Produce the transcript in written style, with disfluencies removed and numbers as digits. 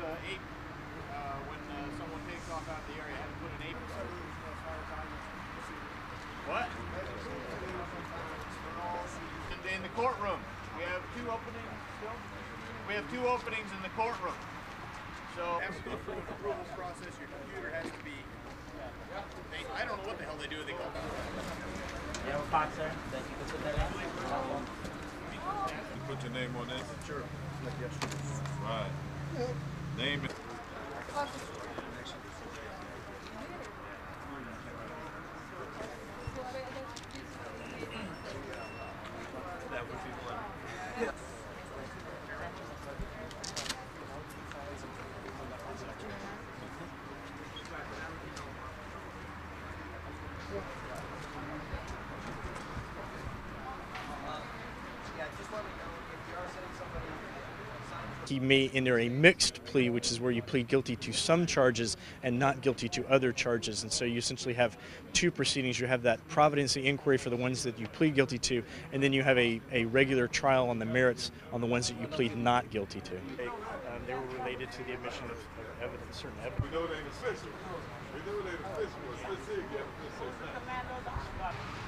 those ape, when someone takes off out of the area, I had to put an ape in service as far as I know. What? In the courtroom. We have two openings still. We have two openings in the courtroom. So after the approval process, your computer has to be. I don't know what the hell they do. They go. You have a box there that you can put that in. You put your name on this. Sure. Like yesterday. Right. Yeah. Name it. He may enter a mixed plea, which is where you plead guilty to some charges and not guilty to other charges. And so you essentially have two proceedings. You have that providency inquiry for the ones that you plead guilty to, and then you have a regular trial on the merits on the ones that you plead not guilty to. They were related to the admission of evidence, certain evidence. We know it ain't official. We know it ain't official.